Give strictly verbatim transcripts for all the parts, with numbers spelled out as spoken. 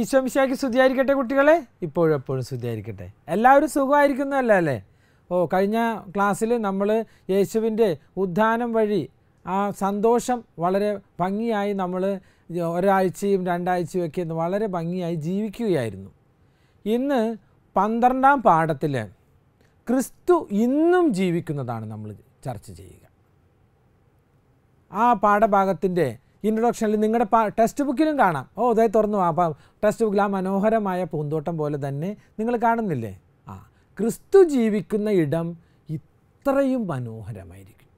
ഈശോ മിശിഹായ്ക്ക് സ്തുതിയായിരിക്കട്ടെ കുട്ടികളെ, ഇപ്പോഴും എപ്പോഴും സ്തുതിയായിരിക്കട്ടെ. എല്ലാവരും സുഖമായിരിക്കുന്നതല്ല അല്ലേ? ഓ, കഴിഞ്ഞ ക്ലാസ്സിൽ നമ്മൾ യേശുവിൻ്റെ ഉദ്ധാനം വഴി ആ സന്തോഷം വളരെ ഭംഗിയായി നമ്മൾ ഒരാഴ്ചയും രണ്ടാഴ്ചയും ഒക്കെ വളരെ ഭംഗിയായി ജീവിക്കുകയായിരുന്നു. ഇന്ന് പന്ത്രണ്ടാം പാഠത്തിൽ ക്രിസ്തു ഇന്നും ജീവിക്കുന്നതാണ് നമ്മൾ ചർച്ച ചെയ്യുക. ആ പാഠഭാഗത്തിൻ്റെ ഇൻട്രൊഡക്ഷനിൽ നിങ്ങളുടെ ടെക്സ്റ്റ് ബുക്കിലും കാണാം. ഓ, ഇതായി തുറന്നു ആ ടെക്സ്റ്റ് ബുക്കിൽ ആ മനോഹരമായ പൂന്തോട്ടം പോലെ തന്നെ നിങ്ങൾ കാണുന്നില്ലേ? ആ ക്രിസ്തു ജീവിക്കുന്ന ഇടം ഇത്രയും മനോഹരമായിരിക്കും.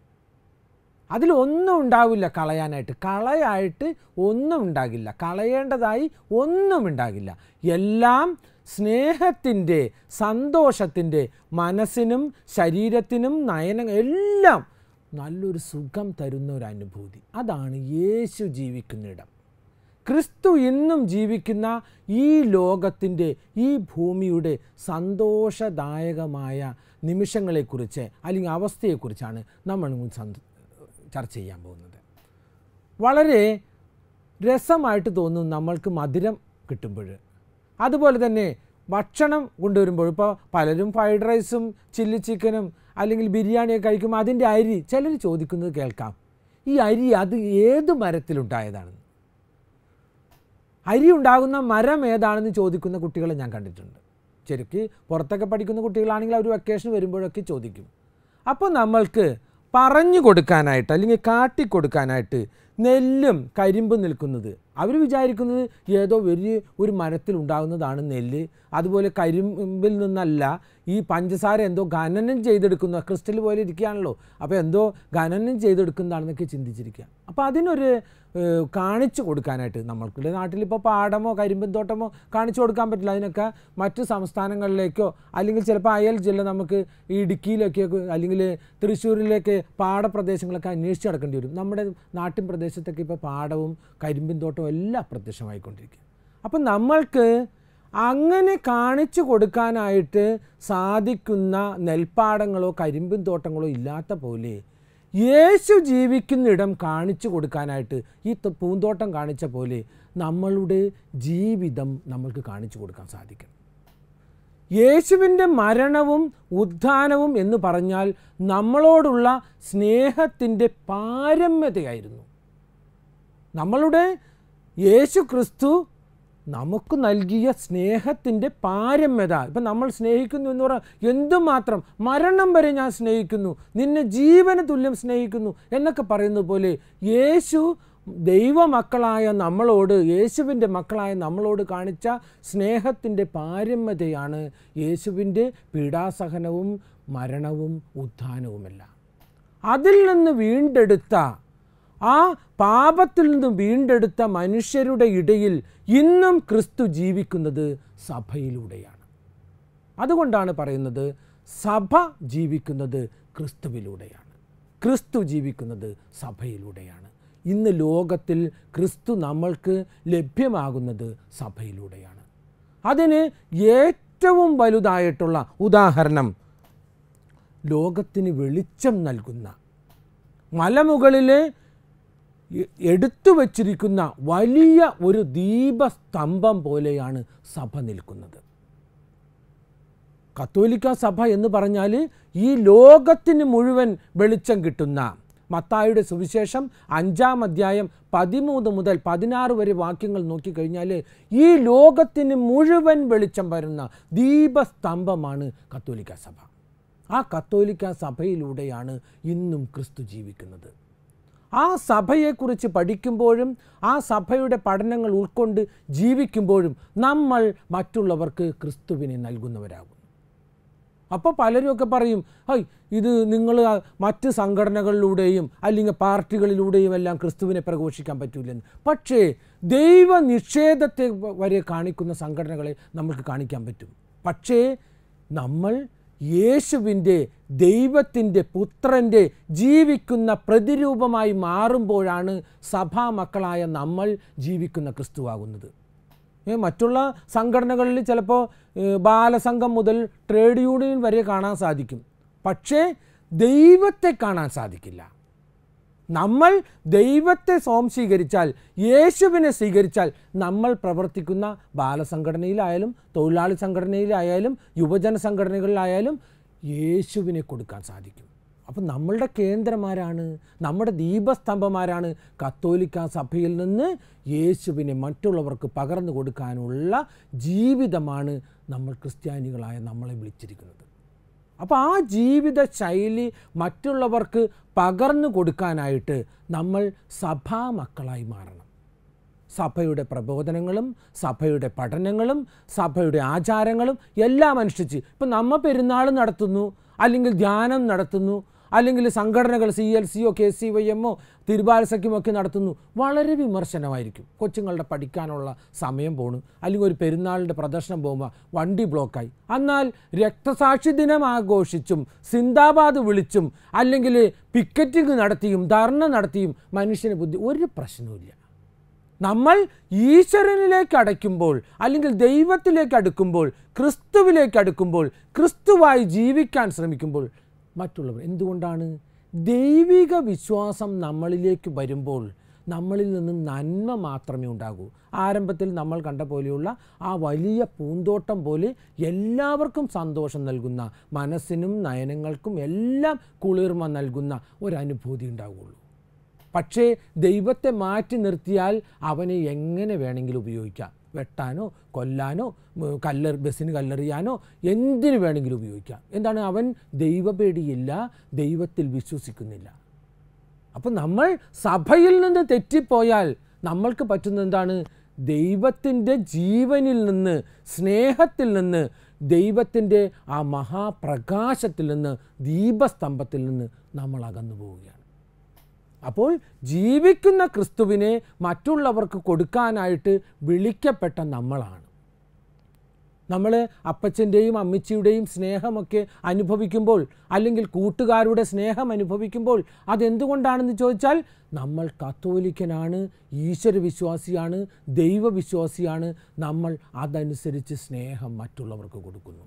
അതിലൊന്നും ഉണ്ടാവില്ല കളയാനായിട്ട്, കളയായിട്ട് ഒന്നും ഉണ്ടാകില്ല, കളയേണ്ടതായി ഒന്നും ഉണ്ടാകില്ല. എല്ലാം സ്നേഹത്തിൻ്റെ, സന്തോഷത്തിൻ്റെ, മനസ്സിനും ശരീരത്തിനും നയനം എല്ലാം നല്ലൊരു സുഖം തരുന്ന ഒരു അനുഭൂതി. അതാണ് യേശു ജീവിക്കുന്നിടം. ക്രിസ്തു ഇന്നും ജീവിക്കുന്ന ഈ ലോകത്തിൻ്റെ, ഈ ഭൂമിയുടെ സന്തോഷദായകമായ നിമിഷങ്ങളെക്കുറിച്ച് അല്ലെങ്കിൽ അവസ്ഥയെക്കുറിച്ചാണ് നമ്മൾ ചർച്ച ചെയ്യാൻ പോകുന്നത്. വളരെ രസമായിട്ട് തോന്നും നമ്മൾക്ക് മധുരം കിട്ടുമ്പോൾ. അതുപോലെ തന്നെ ഭക്ഷണം കൊണ്ടുവരുമ്പോൾ, ഇപ്പോൾ പലരും ഫ്രൈഡ് റൈസും ചില്ലി ചിക്കനും അല്ലെങ്കിൽ ബിരിയാണിയൊക്കെ കഴിക്കുമ്പോൾ അതിൻ്റെ അരി ചിലർ ചോദിക്കുന്നത് കേൾക്കാം, ഈ അരി അത് ഏത് മരത്തിലുണ്ടായതാണെന്ന്, അരി ഉണ്ടാകുന്ന മരം ഏതാണെന്ന് ചോദിക്കുന്ന കുട്ടികളെ ഞാൻ കണ്ടിട്ടുണ്ട്. ശരിക്ക് പുറത്തൊക്കെ പഠിക്കുന്ന കുട്ടികളാണെങ്കിൽ അവർ വെക്കേഷൻ വരുമ്പോഴൊക്കെ ചോദിക്കും. അപ്പോൾ നമ്മൾക്ക് പറഞ്ഞു കൊടുക്കാനായിട്ട് അല്ലെങ്കിൽ കാട്ടിക്കൊടുക്കാനായിട്ട് നെല്ലും കരിമ്പും നിൽക്കുന്നത്, അവർ വിചാരിക്കുന്നത് ഏതോ വലിയ ഒരു മരത്തിലുണ്ടാകുന്നതാണ് നെല്ല്, അതുപോലെ കരിമ്പിൽ നിന്നല്ല, ഈ പഞ്ചസാര എന്തോ ഖനനം ചെയ്തെടുക്കുന്ന ക്രിസ്റ്റൽ പോലെ ഇരിക്കുകയാണല്ലോ, അപ്പോൾ എന്തോ ഖനനം ചെയ്തെടുക്കുന്നതാണെന്നൊക്കെ ചിന്തിച്ചിരിക്കുക. അപ്പോൾ അതിനൊരു കാണിച്ചു കൊടുക്കാനായിട്ട് നമ്മൾക്കുള്ള നാട്ടിലിപ്പോൾ പാടമോ കരിമ്പിൻ തോട്ടമോ കാണിച്ചു കൊടുക്കാൻ പറ്റില്ല. അതിനൊക്കെ മറ്റു സംസ്ഥാനങ്ങളിലേക്കോ അല്ലെങ്കിൽ ചിലപ്പോൾ അയൽ ജില്ല നമുക്ക് ഇടുക്കിയിലൊക്കെയൊക്കെ അല്ലെങ്കിൽ തൃശ്ശൂരിലേക്ക് പാടപ്രദേശങ്ങളൊക്കെ അന്വേഷിച്ച് നടക്കേണ്ടി വരും. നമ്മുടെ നാട്ടിൻ പ്രദേശത്തൊക്കെ ഇപ്പോൾ പാടവും കരിമ്പിൻ തോട്ടവും എല്ലാം അപ്രത്യക്ഷമായിക്കൊണ്ടിരിക്കുക. അപ്പം നമ്മൾക്ക് അങ്ങനെ കാണിച്ചു കൊടുക്കാനായിട്ട് സാധിക്കുന്ന നെൽപ്പാടങ്ങളോ കരിമ്പിൻ തോട്ടങ്ങളോ ഇല്ലാത്ത പോലെ യേശു ജീവിക്കുന്നിടം കാണിച്ചു കൊടുക്കാനായിട്ട് ഈ പൂന്തോട്ടം കാണിച്ച പോലെ നമ്മളുടെ ജീവിതം നമ്മൾക്ക് കാണിച്ചു കൊടുക്കാൻ സാധിക്കണം. യേശുവിൻ്റെ മരണവും ഉത്ഥാനവും എന്ന് പറഞ്ഞാൽ നമ്മളോടുള്ള സ്നേഹത്തിൻ്റെ പാരമ്യതയായിരുന്നു. നമ്മളുടെ യേശു ക്രിസ്തു നമുക്ക് നൽകിയ സ്നേഹത്തിൻ്റെ പാരമ്യത. ഇപ്പം നമ്മൾ സ്നേഹിക്കുന്നു എന്ന് പറഞ്ഞാൽ എന്തുമാത്രം, മരണം വരെ ഞാൻ സ്നേഹിക്കുന്നു, നിന്നെ ജീവന തുല്യം സ്നേഹിക്കുന്നു എന്നൊക്കെ പറയുന്നത് പോലെ യേശു ദൈവമക്കളായ നമ്മളോട്, യേശുവിൻ്റെ മക്കളായ നമ്മളോട് കാണിച്ച സ്നേഹത്തിൻ്റെ പാരമ്യതയാണ് യേശുവിൻ്റെ പീഡാസഹനവും മരണവും ഉത്ഥാനവുമെല്ലാം. അതിൽ നിന്ന് വീണ്ടെടുത്ത, ആ പാപത്തിൽ നിന്നും വീണ്ടെടുത്ത മനുഷ്യരുടെ ഇടയിൽ ഇന്നും ക്രിസ്തു ജീവിക്കുന്നത് സഭയിലൂടെയാണ്. അതുകൊണ്ടാണ് പറയുന്നത് സഭ ജീവിക്കുന്നത് ക്രിസ്തുവിലൂടെയാണ്, ക്രിസ്തു ജീവിക്കുന്നത് സഭയിലൂടെയാണ്. ഇന്ന് ലോകത്തിൽ ക്രിസ്തു നമ്മൾക്ക് ലഭ്യമാകുന്നത് സഭയിലൂടെയാണ്. അതിന് ഏറ്റവും വലുതായിട്ടുള്ള ഉദാഹരണം ലോകത്തിന് വെളിച്ചം നൽകുന്ന മലമുകളിലെ എടുത്തു വച്ചിരിക്കുന്ന വലിയ ഒരു ദീപസ്തംഭം പോലെയാണ് സഭ നിൽക്കുന്നത്. കത്തോലിക്ക സഭ എന്ന് പറഞ്ഞാൽ ഈ ലോകത്തിന് മുഴുവൻ വെളിച്ചം കിട്ടുന്ന, മത്തായിയുടെ സുവിശേഷം അഞ്ചാം അധ്യായം പതിമൂന്ന് മുതൽ പതിനാറ് വരെ വാക്യങ്ങൾ നോക്കിക്കഴിഞ്ഞാൽ ഈ ലോകത്തിന് മുഴുവൻ വെളിച്ചം വരുന്ന ദീപസ്തംഭമാണ് കത്തോലിക്ക സഭ. ആ കത്തോലിക്ക സഭയിലൂടെയാണ് ഇന്നും ക്രിസ്തു ജീവിക്കുന്നത്. ആ സഭയെക്കുറിച്ച് പഠിക്കുമ്പോഴും ആ സഭയുടെ പഠനങ്ങൾ ഉൾക്കൊണ്ട് ജീവിക്കുമ്പോഴും നമ്മൾ മറ്റുള്ളവർക്ക് ക്രിസ്തുവിനെ നൽകുന്നവരാകും. അപ്പോൾ പലരും ഒക്കെ പറയും, ഹൈ ഇത് നിങ്ങൾ മറ്റ് സംഘടനകളിലൂടെയും അല്ലെങ്കിൽ പാർട്ടികളിലൂടെയും എല്ലാം ക്രിസ്തുവിനെ പ്രഘോഷിക്കാൻ പറ്റില്ലെന്ന്. പക്ഷേ ദൈവ നിഷേധത്തെ വരെ കാണിക്കുന്ന സംഘടനകളെ നമുക്ക് കാണിക്കാൻ പറ്റും. പക്ഷേ നമ്മൾ യേശുവിൻ്റെ, ദൈവത്തിൻ്റെ പുത്രൻ്റെ ജീവിക്കുന്ന പ്രതിരൂപമായി മാറുമ്പോഴാണ് സഭാമക്കളായ നമ്മൾ ജീവിക്കുന്ന ക്രിസ്തുവാകുന്നത്. മറ്റുള്ള സംഘടനകളിൽ ചിലപ്പോൾ ബാലസംഘം മുതൽ ട്രേഡ് യൂണിയൻ വരെ കാണാൻ സാധിക്കും, പക്ഷേ ദൈവത്തെ കാണാൻ സാധിക്കില്ല. നമ്മൾ ദൈവത്തെ സ്വാംശീകരിച്ചാൽ, യേശുവിനെ സ്വീകരിച്ചാൽ, നമ്മൾ പ്രവർത്തിക്കുന്ന ബാലസംഘടനയിലായാലും തൊഴിലാളി സംഘടനയിലായാലും യുവജന സംഘടനകളിലായാലും യേശുവിനെ കൊടുക്കാൻ സാധിക്കും. അപ്പോൾ നമ്മളുടെ കേന്ദ്രമാരാണ്, നമ്മുടെ ദീപസ്തംഭമാരാണ്. കത്തോലിക്കാ സഭയിൽ നിന്ന് യേശുവിനെ മറ്റുള്ളവർക്ക് പകർന്നു കൊടുക്കാനുള്ള ജീവിതമാണ് നമ്മൾ ക്രിസ്ത്യാനികളായ നമ്മളെ വിളിച്ചിരിക്കുന്നത്. അപ്പോൾ ആ ജീവിത ശൈലി മറ്റുള്ളവർക്ക് പകർന്നു കൊടുക്കാനായിട്ട് നമ്മൾ സഭാ മക്കളായി മാറണം. സഭയുടെ പ്രബോധനങ്ങളും സഭയുടെ പഠനങ്ങളും സഭയുടെ ആചാരങ്ങളും എല്ലാം അനുഷ്ഠിച്ച്, ഇപ്പം നമ്മൾ പെരുന്നാൾ നടത്തുന്നു, അല്ലെങ്കിൽ ധ്യാനം നടത്തുന്നു, അല്ലെങ്കിൽ സംഘടനകൾ സി എൽ സിയോ കെ സി വൈ എമ്മോ തിരുവാരസഖ്യമൊക്കെ നടത്തുന്നു. വളരെ വിമർശനമായിരിക്കും. കൊച്ചുങ്ങളുടെ പഠിക്കാനുള്ള സമയം പോണു, അല്ലെങ്കിൽ ഒരു പെരുന്നാളിൻ്റെ പ്രദർശനം പോകുമ്പോൾ വണ്ടി ബ്ലോക്കായി. എന്നാൽ രക്തസാക്ഷി ദിനം ആഘോഷിച്ചും സിന്ദാബാദ് വിളിച്ചും അല്ലെങ്കിൽ പിക്കറ്റിംഗ് നടത്തിയും ധർണ നടത്തിയും മനുഷ്യന് ബുദ്ധി ഒരു പ്രശ്നവുമില്ല. നമ്മൾ ഈശ്വരനിലേക്ക് അടയ്ക്കുമ്പോൾ, അല്ലെങ്കിൽ ദൈവത്തിലേക്ക് അടുക്കുമ്പോൾ, ക്രിസ്തുവിലേക്ക് അടുക്കുമ്പോൾ, ക്രിസ്തുവായി ജീവിക്കാൻ ശ്രമിക്കുമ്പോൾ മറ്റുള്ളവർ എന്തുകൊണ്ടാണ് ദൈവിക വിശ്വാസം നമ്മളിലേക്ക് വരുമ്പോൾ നമ്മളിൽ നിന്ന് നന്മ മാത്രമേ ഉണ്ടാകൂ. ആരംഭത്തിൽ നമ്മൾ കണ്ട പോലെയുള്ള ആ വലിയ പൂന്തോട്ടം പോലെ എല്ലാവർക്കും സന്തോഷം നൽകുന്ന, മനസ്സിനും നയനങ്ങൾക്കും എല്ലാം കുളിർമ നൽകുന്ന ഒരനുഭൂതി ഉണ്ടാവുകയുള്ളൂ. പക്ഷേ ദൈവത്തെ മാറ്റി നിർത്തിയാൽ അവനെ എങ്ങനെ വേണമെങ്കിലും ഉപയോഗിക്കാം. വെട്ടാനോ കൊല്ലാനോ കല്ലർ ബസ്സിന് കല്ലെറിയാനോ എന്തിനു വേണമെങ്കിലും ഉപയോഗിക്കാം. എന്താണ്? അവൻ ദൈവപേടിയില്ല, ദൈവത്തിൽ വിശ്വസിക്കുന്നില്ല. അപ്പം നമ്മൾ സഭയിൽ നിന്ന് തെറ്റിപ്പോയാൽ നമ്മൾക്ക് പറ്റുന്ന എന്താണ്? ദൈവത്തിൻ്റെ ജീവനിൽ നിന്ന്, സ്നേഹത്തിൽ നിന്ന്, ദൈവത്തിൻ്റെ ആ മഹാപ്രകാശത്തിൽ നിന്ന്, ദീപസ്തംഭത്തിൽ നിന്ന് നമ്മൾ അകന്നു പോവുകയാണ്. അപ്പോൾ ജീവിക്കുന്ന ക്രിസ്തുവിനെ മറ്റുള്ളവർക്ക് കൊടുക്കാനായിട്ട് വിളിക്കപ്പെട്ട നമ്മളാണ്. നമ്മൾ അപ്പച്ചൻ്റെയും അമ്മച്ചിയുടെയും സ്നേഹമൊക്കെ അനുഭവിക്കുമ്പോൾ, അല്ലെങ്കിൽ കൂട്ടുകാരുടെ സ്നേഹം അനുഭവിക്കുമ്പോൾ അതെന്തുകൊണ്ടാണെന്ന് ചോദിച്ചാൽ, നമ്മൾ കത്തോലിക്കനാണ്, ഈശ്വരവിശ്വാസിയാണ്, ദൈവവിശ്വാസിയാണ്. നമ്മൾ അതനുസരിച്ച് സ്നേഹം മറ്റുള്ളവർക്ക് കൊടുക്കുന്നു.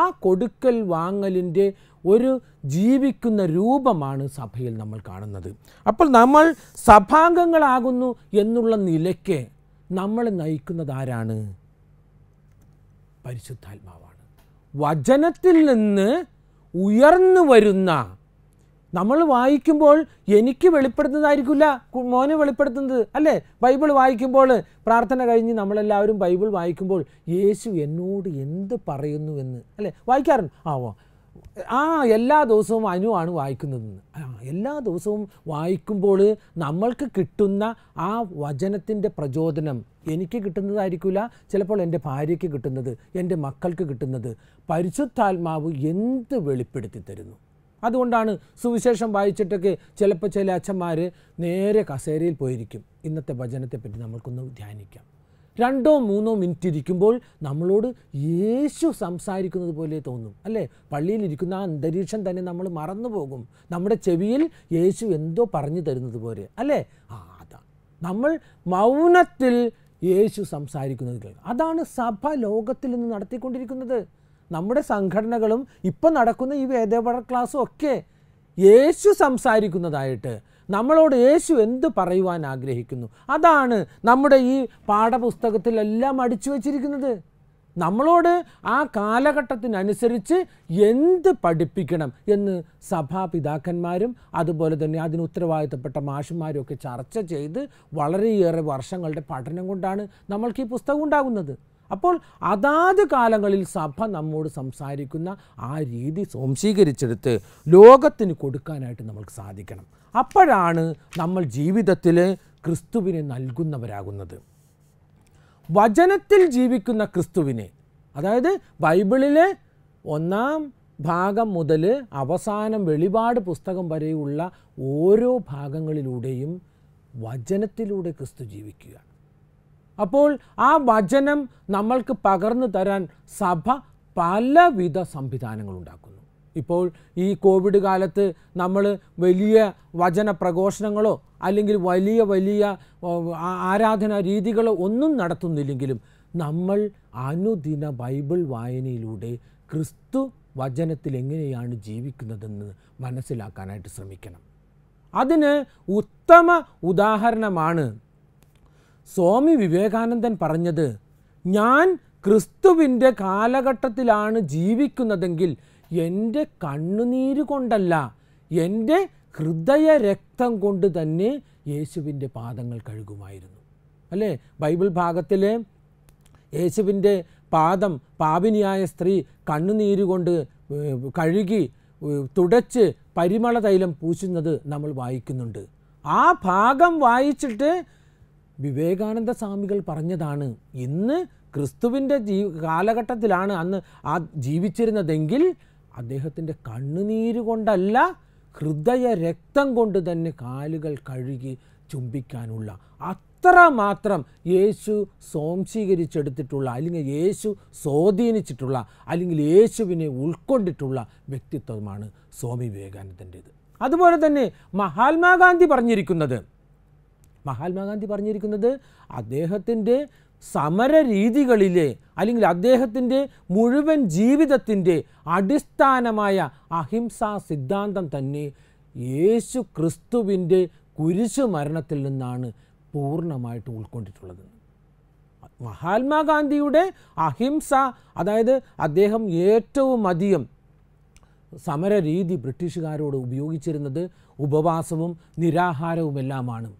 ആ കൊടുക്കൽ വാങ്ങലിൻ്റെ ഒരു ജീവിക്കുന്ന രൂപമാണ് സഭയിൽ നമ്മൾ കാണുന്നത്. അപ്പോൾ നമ്മൾ സഭാംഗങ്ങളാകുന്നു എന്നുള്ള നിലയ്ക്ക് നമ്മൾ നയിക്കുന്നത് ആരാണ്? പരിശുദ്ധാത്മാവാണ്. വചനത്തിൽ നിന്ന് ഉയർന്നു വരുന്ന, നമ്മൾ വായിക്കുമ്പോൾ എനിക്ക് വെളിപ്പെടുത്തുന്നതായിരിക്കില്ല മോനെ വെളിപ്പെടുത്തുന്നത്, അല്ലേ? ബൈബിൾ വായിക്കുമ്പോൾ, പ്രാർത്ഥന കഴിഞ്ഞ് നമ്മളെല്ലാവരും ബൈബിൾ വായിക്കുമ്പോൾ യേശു എന്നോട് എന്ത് പറയുന്നുവെന്ന് അല്ലേ വായിക്കാറുണ്ട്. ആ ആ എല്ലാ ദിവസവും അനുവാണ് വായിക്കുന്നതെന്ന്, ആ എല്ലാ ദിവസവും വായിക്കുമ്പോൾ നമ്മൾക്ക് കിട്ടുന്ന ആ വചനത്തിൻ്റെ പ്രചോദനം എനിക്ക് കിട്ടുന്നതായിരിക്കില്ല, ചിലപ്പോൾ എൻ്റെ ഭാര്യയ്ക്ക് കിട്ടുന്നത്, എൻ്റെ മക്കൾക്ക് കിട്ടുന്നത്. പരിശുദ്ധാത്മാവ് എന്ത് വെളിപ്പെടുത്തി തരുന്നു. അതുകൊണ്ടാണ് സുവിശേഷം വായിച്ചിട്ടൊക്കെ ചിലപ്പോൾ ചില അച്ഛന്മാർ നേരെ കസേരയിൽ പോയിരിക്കും. ഇന്നത്തെ വചനത്തെപ്പറ്റി നമ്മൾക്കൊന്ന് ധ്യാനിക്കാം. രണ്ടോ മൂന്നോ മിനിറ്റ് ഇരിക്കുമ്പോൾ നമ്മളോട് യേശു സംസാരിക്കുന്നത് പോലെ തോന്നും, അല്ലേ? പള്ളിയിലിരിക്കുന്ന ആ അന്തരീക്ഷം തന്നെ നമ്മൾ മറന്നു പോകും. നമ്മുടെ ചെവിയിൽ യേശു എന്തോ പറഞ്ഞു തരുന്നത് പോലെ, അല്ലേ? ആ അതാണ് നമ്മൾ മൗനത്തിൽ യേശു സംസാരിക്കുന്നത് കേൾക്കും. അതാണ് സഭ ലോകത്തിൽ നിന്ന് നടത്തിക്കൊണ്ടിരിക്കുന്നത്. നമ്മുടെ സംഘടനകളും ഇപ്പം നടക്കുന്ന ഈ വേദപഠന ക്ലാസ്സും ഒക്കെ യേശു സംസാരിക്കുന്നതായിട്ട്, നമ്മളോട് യേശു എന്ത് പറയുവാൻ ആഗ്രഹിക്കുന്നു, അതാണ് നമ്മുടെ ഈ പാഠപുസ്തകത്തിലെല്ലാം അടിച്ചു വച്ചിരിക്കുന്നത്. നമ്മളോട് ആ കാലഘട്ടത്തിനനുസരിച്ച് എന്ത് പഠിപ്പിക്കണം എന്ന് സഭാപിതാക്കന്മാരും അതുപോലെ തന്നെ അതിന് ഉത്തരവാദിത്തപ്പെട്ട മാഷന്മാരും ഒക്കെ ചർച്ച ചെയ്ത് വളരെയേറെ വർഷങ്ങളുടെ പഠനം കൊണ്ടാണ് നമ്മൾക്ക് ഈ പുസ്തകം ഉണ്ടാകുന്നത്. അപ്പോൾ അതാത് കാലങ്ങളിൽ സഭ നമ്മോട് സംസാരിക്കുന്ന ആ രീതി സ്വാംശീകരിച്ചെടുത്ത് ലോകത്തിന് കൊടുക്കാനായിട്ട് നമ്മൾക്ക് സാധിക്കണം. അപ്പോഴാണ് നമ്മൾ ജീവിതത്തിൽ ക്രിസ്തുവിനെ നൽകുന്നവരാകുന്നത്. വചനത്തിൽ ജീവിക്കുന്ന ക്രിസ്തുവിനെ, അതായത് ബൈബിളിലെ ഒന്നാം ഭാഗം മുതൽ അവസാനം വെളിപാട് പുസ്തകം വരെയുള്ള ഓരോ ഭാഗങ്ങളിലൂടെയും വചനത്തിലൂടെ ക്രിസ്തു ജീവിക്കുകയാണ്. അപ്പോൾ ആ വചനം നമ്മൾക്ക് പകർന്നു തരാൻ സഭ പലവിധ സംവിധാനങ്ങളുണ്ടാക്കുന്നു. ഇപ്പോൾ ഈ കോവിഡ് കാലത്ത് നമ്മൾ വലിയ വചന പ്രഘോഷണങ്ങളോ അല്ലെങ്കിൽ വലിയ വലിയ ആരാധനാ രീതികളോ ഒന്നും നടത്തുന്നില്ലെങ്കിലും നമ്മൾ അനുദിന ബൈബിൾ വായനയിലൂടെ ക്രിസ്തു വചനത്തിൽ എങ്ങനെയാണ് ജീവിക്കുന്നതെന്ന് മനസ്സിലാക്കാനായിട്ട് ശ്രമിക്കണം. അതിന് ഉത്തമ ഉദാഹരണമാണ് സ്വാമി വിവേകാനന്ദൻ പറഞ്ഞത്, ഞാൻ ക്രിസ്തുവിൻ്റെ കാലഘട്ടത്തിലാണ് ജീവിക്കുന്നതെങ്കിൽ എൻ്റെ കണ്ണുനീര് കൊണ്ടല്ല, എൻ്റെ ഹൃദയരക്തം കൊണ്ട് തന്നെ യേശുവിൻ്റെ പാദങ്ങൾ കഴുകുമായിരുന്നു. അല്ലേ, ബൈബിൾ ഭാഗത്തിലെ യേശുവിൻ്റെ പാദം പാപിനിയായ സ്ത്രീ കണ്ണുനീര് കൊണ്ട് കഴുകി തുടച്ച് പരിമള തൈലം പൂശുന്നത് നമ്മൾ വായിക്കുന്നുണ്ട്. ആ ഭാഗം വായിച്ചിട്ട് വിവേകാനന്ദ സ്വാമികൾ പറഞ്ഞതാണ്, ഇന്ന് ക്രിസ്തുവിൻ്റെ ജീ കാലഘട്ടത്തിലാണ് അന്ന് ആ ജീവിച്ചിരുന്നതെങ്കിൽ അദ്ദേഹത്തിൻ്റെ കണ്ണുനീര് കൊണ്ടല്ല, ഹൃദയരക്തം കൊണ്ട് തന്നെ കാലുകൾ കഴുകി ചുംബിക്കാനുള്ള അത്രമാത്രം യേശു സ്വാംശീകരിച്ചെടുത്തിട്ടുള്ള, അല്ലെങ്കിൽ യേശു സ്വാധീനിച്ചിട്ടുള്ള, അല്ലെങ്കിൽ യേശുവിനെ ഉൾക്കൊണ്ടിട്ടുള്ള വ്യക്തിത്വമാണ് സ്വാമി വിവേകാനന്ദൻ്റേത്. അതുപോലെ തന്നെ മഹാത്മാഗാന്ധി പറഞ്ഞിരിക്കുന്നത് മഹാത്മാഗാന്ധി പറഞ്ഞിരിക്കുന്നത് അദ്ദേഹത്തിൻ്റെ സമരരീതികളിലെ, അല്ലെങ്കിൽ അദ്ദേഹത്തിൻ്റെ മുഴുവൻ ജീവിതത്തിൻ്റെ അടിസ്ഥാനമായ അഹിംസാ സിദ്ധാന്തം തന്നെ യേശു ക്രിസ്തുവിൻ്റെ കുരിശു മരണത്തിൽ നിന്നാണ് പൂർണ്ണമായിട്ട് ഉൾക്കൊണ്ടിട്ടുള്ളത്. മഹാത്മാഗാന്ധിയുടെ അഹിംസ, അതായത് അദ്ദേഹം ഏറ്റവും അധികം സമരരീതി ബ്രിട്ടീഷുകാരോട് ഉപയോഗിച്ചിരുന്നത് ഉപവാസവും നിരാഹാരവുമെല്ലാമാണ്.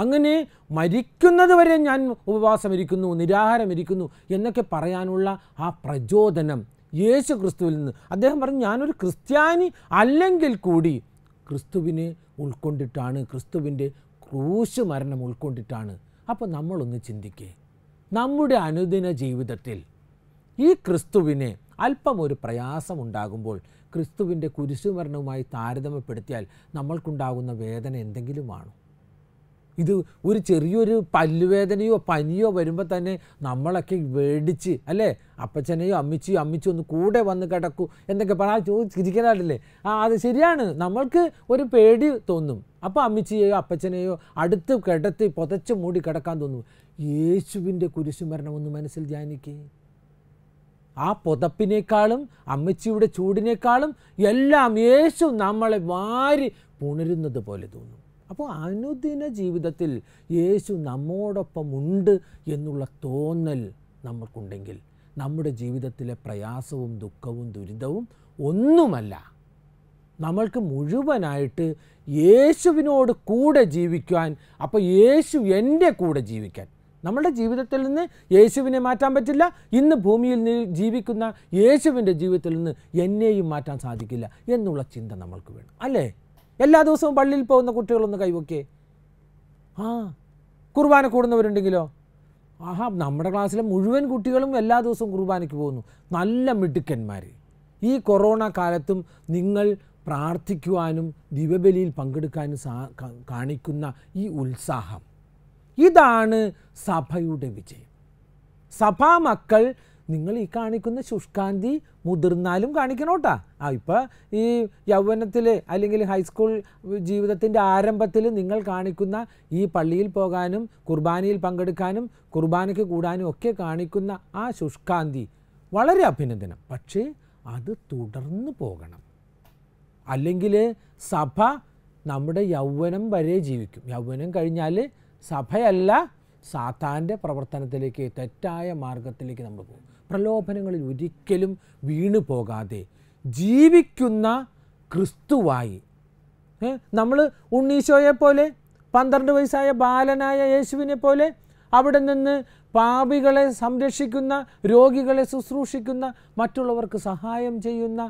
അങ്ങനെ മരിക്കുന്നത് വരെ ഞാൻ ഉപവാസമിരിക്കുന്നു, നിരാഹാരമിരിക്കുന്നു എന്നൊക്കെ പറയാനുള്ള ആ പ്രചോദനം യേശു ക്രിസ്തുവിൽ നിന്ന്. അദ്ദേഹം പറഞ്ഞു, ഞാനൊരു ക്രിസ്ത്യാനി അല്ലെങ്കിൽ കൂടി ക്രിസ്തുവിനെ ഉൾക്കൊണ്ടിട്ടാണ്, ക്രിസ്തുവിൻ്റെ ക്രൂശ് മരണം ഉൾക്കൊണ്ടിട്ടാണ്. അപ്പോൾ നമ്മളൊന്ന് ചിന്തിക്കേ, നമ്മുടെ അനുദിന ജീവിതത്തിൽ ഈ ക്രിസ്തുവിനെ അല്പം ഒരു പ്രയാസമുണ്ടാകുമ്പോൾ ക്രിസ്തുവിൻ്റെ കുരിശു മരണവുമായി താരതമ്യപ്പെടുത്തിയാൽ നമ്മൾക്കുണ്ടാകുന്ന വേദന എന്തെങ്കിലുമാണോ? ഇത് ഒരു ചെറിയൊരു പല്ലുവേദനയോ പനിയോ വരുമ്പോൾ തന്നെ നമ്മളൊക്കെ വേടിച്ച്, അല്ലേ, അപ്പച്ചനെയോ അമ്മിച്ചിയോ അമ്മിച്ചോ ഒന്ന് കൂടെ വന്ന് കിടക്കൂ എന്നൊക്കെ പറഞ്ഞാൽ ചോദിച്ചിരിക്കാറില്ലേ? ആ, അത് ശരിയാണ്, നമ്മൾക്ക് ഒരു പേടി തോന്നും. അപ്പോൾ അമ്മിച്ചിയെയോ അപ്പച്ചനെയോ അടുത്ത് കിടത്തി പൊതച്ച് മൂടി കിടക്കാൻ തോന്നും. യേശുവിൻ്റെ കുരിശുമരണം ഒന്ന് മനസ്സിൽ ധ്യാനിക്കേ. ആ പുതപ്പിനേക്കാളും അമ്മിച്ചിയുടെ ചൂടിനേക്കാളും എല്ലാം യേശു നമ്മളെ വാരി പുണരുന്നത് പോലെ തോന്നും. അപ്പോൾ അനുദിന ജീവിതത്തിൽ യേശു നമ്മോടൊപ്പമുണ്ട് എന്നുള്ള തോന്നൽ നമുക്കുണ്ടെങ്കിൽ നമ്മുടെ ജീവിതത്തിലെ പ്രയാസവും ദുഃഖവും ദുരിതവും ഒന്നുമല്ല. നമ്മൾക്ക് മുഴുവനായിട്ട് യേശുവിനോട് കൂടെ ജീവിക്കാൻ, അപ്പോൾ യേശു എൻ്റെ കൂടെ ജീവിക്കാൻ. നമ്മുടെ ജീവിതത്തിൽ നിന്ന് യേശുവിനെ മാറ്റാൻ പറ്റില്ല, ഇന്ന് ഭൂമിയിൽ ജീവിക്കുന്ന യേശുവിൻ്റെ ജീവിതത്തിൽ നിന്ന് എന്നെയും മാറ്റാൻ സാധിക്കില്ല എന്നുള്ള ചിന്ത നമ്മൾക്ക് വേണം. അല്ലേ, എല്ലാ ദിവസവും പള്ളിയിൽ പോകുന്ന കുട്ടികളൊന്ന് കൈവയ്ക്കേ. ആ, കുർബാന കൂടുന്നവരുണ്ടെങ്കിലോ, ആഹാ, നമ്മുടെ ക്ലാസ്സിലെ മുഴുവൻ കുട്ടികളും എല്ലാ ദിവസവും കുർബാനയ്ക്ക് പോകുന്നു, നല്ല മിടുക്കന്മാർ. ഈ കൊറോണ കാലത്തും നിങ്ങൾ പ്രാർത്ഥിക്കുവാനും ദിവബലിയിൽ പങ്കെടുക്കാനും കാണിക്കുന്ന ഈ ഉത്സാഹം, ഇതാണ് സഭയുടെ വിജയം. സഭാ മക്കൾ നിങ്ങൾ ഈ കാണിക്കുന്ന ശുഷ്കാന്തി മുതിർന്നാലും കാണിക്കണോട്ടാ. ആ, ഇപ്പോൾ ഈ യൗവനത്തിലെ അല്ലെങ്കിൽ ഹൈസ്കൂൾ ജീവിതത്തിൻ്റെ ആരംഭത്തിൽ നിങ്ങൾ കാണിക്കുന്ന ഈ പള്ളിയിൽ പോകാനും കുർബാനയിൽ പങ്കെടുക്കാനും കുർബാനയ്ക്ക് കൂടാനും ഒക്കെ കാണിക്കുന്ന ആ ശുഷ്കാന്തി വളരെ അഭിനന്ദനം. പക്ഷേ അത് തുടർന്ന് പോകണം, അല്ലെങ്കിൽ സഭ നമ്മുടെ യൗവനം വരെ ജീവിക്കും. യൗവനം കഴിഞ്ഞാൽ സഭയല്ല, സാത്താൻ്റെ പ്രവർത്തനത്തിലേക്ക്, തെറ്റായ മാർഗത്തിലേക്ക് നമ്മൾ പോകും. പ്രലോഭനങ്ങളിൽ ഒരിക്കലും വീണു പോകാതെ ജീവിക്കുന്ന ക്രിസ്തുവായി നമ്മൾ ഉണ്ണീശോയെ പോലെ, പന്ത്രണ്ട് വയസ്സായ ബാലനായ യേശുവിനെ പോലെ, അവിടെ നിന്ന് പാപികളെ സംരക്ഷിക്കുന്ന, രോഗികളെ ശുശ്രൂഷിക്കുന്ന, മറ്റുള്ളവർക്ക് സഹായം ചെയ്യുന്ന,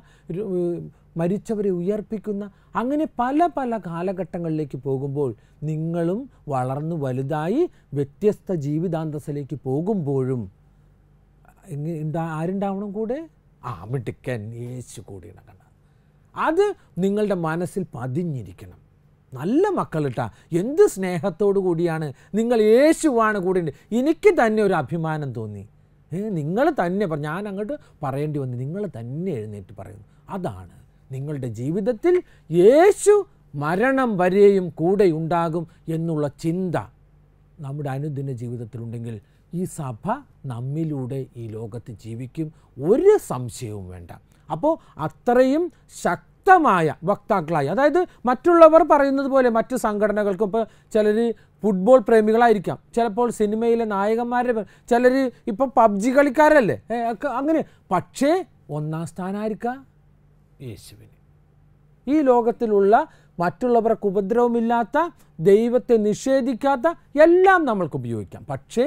മരിച്ചവരെ ഉയർപ്പിക്കുന്ന, അങ്ങനെ പല പല കാലഘട്ടങ്ങളിലേക്ക് പോകുമ്പോൾ നിങ്ങളും വളർന്നു വലുതായി വ്യത്യസ്ത ജീവിതാന്തസ്സിലേക്ക് പോകുമ്പോഴും ആരുണ്ടാവണം കൂടെ? ആ, മിടുക്കൻ യേശു കൂടിയാണ് കണ്ട. അത് നിങ്ങളുടെ മനസ്സിൽ പതിഞ്ഞിരിക്കണം. നല്ല മക്കളിട്ടാ, എന്ത് സ്നേഹത്തോടു കൂടിയാണ് നിങ്ങൾ യേശുവാണ് കൂടെ. എനിക്ക് തന്നെ ഒരു അഭിമാനം തോന്നി, നിങ്ങൾ തന്നെ പറഞ്ഞു, ഞാൻ അങ്ങോട്ട് പറയേണ്ടി വന്നു, നിങ്ങൾ തന്നെ എഴുന്നേറ്റ് പറയുന്നു. അതാണ് നിങ്ങളുടെ ജീവിതത്തിൽ യേശു മരണം വരെയും കൂടെ ഉണ്ടാകും എന്നുള്ള ചിന്ത നമ്മുടെ അനുദിന ജീവിതത്തിലുണ്ടെങ്കിൽ ഈ സഭ നമ്മിലൂടെ ഈ ലോകത്ത് ജീവിക്കും, ഒരു സംശയവും വേണ്ട. അപ്പോൾ അത്രയും ശക്തി ശക്തമായ വക്താക്കളായി, അതായത് മറ്റുള്ളവർ പറയുന്നത് പോലെ മറ്റ് സംഘടനകൾക്കും ഇപ്പോൾ ചിലർ ഫുട്ബോൾ പ്രേമികളായിരിക്കാം, ചിലപ്പോൾ സിനിമയിലെ നായകന്മാരുടെ, ചിലർ ഇപ്പോൾ പബ്ജി കളിക്കാരല്ലേ അങ്ങനെ. പക്ഷേ ഒന്നാം സ്ഥാനമായിരിക്കാം യേശുവിന്. ഈ ലോകത്തിലുള്ള മറ്റുള്ളവർക്ക് ഉപദ്രവമില്ലാത്ത, ദൈവത്തെ നിഷേധിക്കാത്ത എല്ലാം നമ്മൾക്ക് ഉപയോഗിക്കാം, പക്ഷേ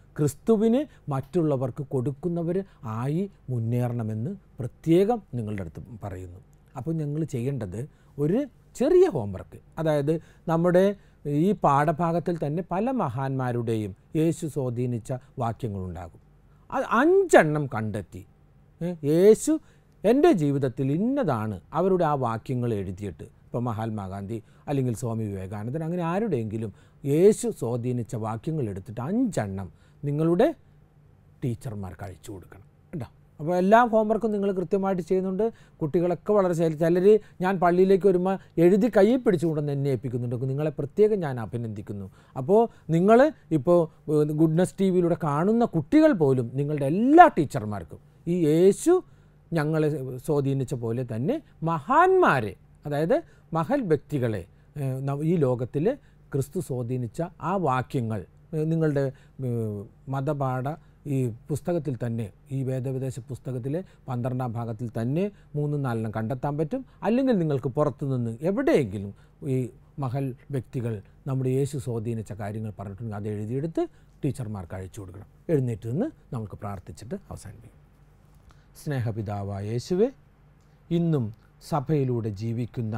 ക്രിസ്തുവിന് മറ്റുള്ളവർക്ക് കൊടുക്കുന്നവർ ആയി മുന്നേറണമെന്ന് പ്രത്യേകം നിങ്ങളുടെ അടുത്ത് പറയുന്നു. അപ്പോൾ ഞങ്ങൾ ചെയ്യേണ്ടത് ഒരു ചെറിയ ഹോംവർക്ക്, അതായത് നമ്മുടെ ഈ പാഠഭാഗത്തിൽ തന്നെ പല മഹാന്മാരുടെയും യേശു സ്വാധീനിച്ച വാക്യങ്ങളുണ്ടാകും. അത് അഞ്ചെണ്ണം കണ്ടെത്തി യേശു എൻ്റെ ജീവിതത്തിൽ ഇന്നതാണ് അവരുടെ ആ വാക്യങ്ങൾ എഴുതിയിട്ട്, ഇപ്പോൾ മഹാത്മാഗാന്ധി അല്ലെങ്കിൽ സ്വാമി വിവേകാനന്ദൻ, അങ്ങനെ ആരുടെയെങ്കിലും യേശു സ്വാധീനിച്ച വാക്യങ്ങൾ എടുത്തിട്ട് അഞ്ചെണ്ണം നിങ്ങളുടെ ടീച്ചർമാർക്ക് അയച്ചു കൊടുക്കണം കേട്ടോ. അപ്പോൾ എല്ലാ ഹോംവർക്കും നിങ്ങൾ കൃത്യമായിട്ട് ചെയ്യുന്നുണ്ട്. കുട്ടികളൊക്കെ വളരെ ശരി, ചിലർ ഞാൻ പള്ളിയിലേക്ക് വരുമ്പോൾ എഴുതി കയ്യിൽ പിടിച്ചുകൊണ്ടെന്ന് എന്നെ ഏൽപ്പിക്കുന്നുണ്ട്. നിങ്ങളെ പ്രത്യേകം ഞാൻ അഭിനന്ദിക്കുന്നു. അപ്പോൾ നിങ്ങൾ ഇപ്പോൾ ഗുഡ്നസ് ടി വിയിലൂടെ കാണുന്ന കുട്ടികൾ പോലും നിങ്ങളുടെ എല്ലാ ടീച്ചർമാർക്കും ഈ യേശു ഞങ്ങളെ സ്വാധീനിച്ച പോലെ തന്നെ മഹാന്മാരെ, അതായത് മഹൽ വ്യക്തികളെ, ഈ ലോകത്തിൽ ക്രിസ്തു സ്വാധീനിച്ച ആ വാക്യങ്ങൾ നിങ്ങളുടെ മതപാഠ ഈ പുസ്തകത്തിൽ തന്നെ, ഈ വേദോപദേശ പുസ്തകത്തിലെ പന്ത്രണ്ടാം ഭാഗത്തിൽ തന്നെ മൂന്നും നാലെണ്ണം കണ്ടെത്താൻ പറ്റും. അല്ലെങ്കിൽ നിങ്ങൾക്ക് പുറത്തുനിന്ന് എവിടെയെങ്കിലും ഈ മഹൽ വ്യക്തികൾ നമ്മുടെ യേശു സ്വാധീനിച്ച കാര്യങ്ങൾ പറഞ്ഞിട്ടുണ്ടെങ്കിൽ അത് എഴുതിയെടുത്ത് ടീച്ചർമാർക്ക് അയച്ചു കൊടുക്കണം. എഴുന്നേറ്റ് നിന്ന് നമുക്ക് പ്രാർത്ഥിച്ചിട്ട് അവസാനിപ്പിക്കും. സ്നേഹപിതാവായ യേശുവെ, ഇന്നും സഭയിലൂടെ ജീവിക്കുന്ന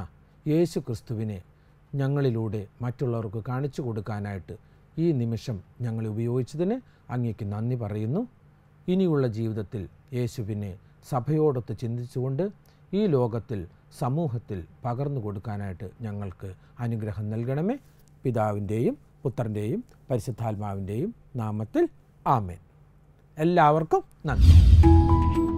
യേശു ക്രിസ്തുവിനെ ഞങ്ങളിലൂടെ മറ്റുള്ളവർക്ക് കാണിച്ചു കൊടുക്കാനായിട്ട് ഈ നിമിഷം ഞങ്ങളെ ഉപയോഗിച്ചതിന് അങ്ങേക്ക് നന്ദി പറയുന്നു. ഇനിയുള്ള ജീവിതത്തിൽ യേശുവിനെ സഭയോടൊത്ത് ചിന്തിച്ചുകൊണ്ട് ഈ ലോകത്തിൽ സമൂഹത്തിൽ പകർന്നു കൊടുക്കാനായിട്ട് ഞങ്ങൾക്ക് അനുഗ്രഹം നൽകണമേ. പിതാവിൻ്റെയും പുത്രൻ്റെയും പരിശുദ്ധാത്മാവിൻ്റെയും നാമത്തിൽ ആമേൻ. എല്ലാവർക്കും നന്ദി.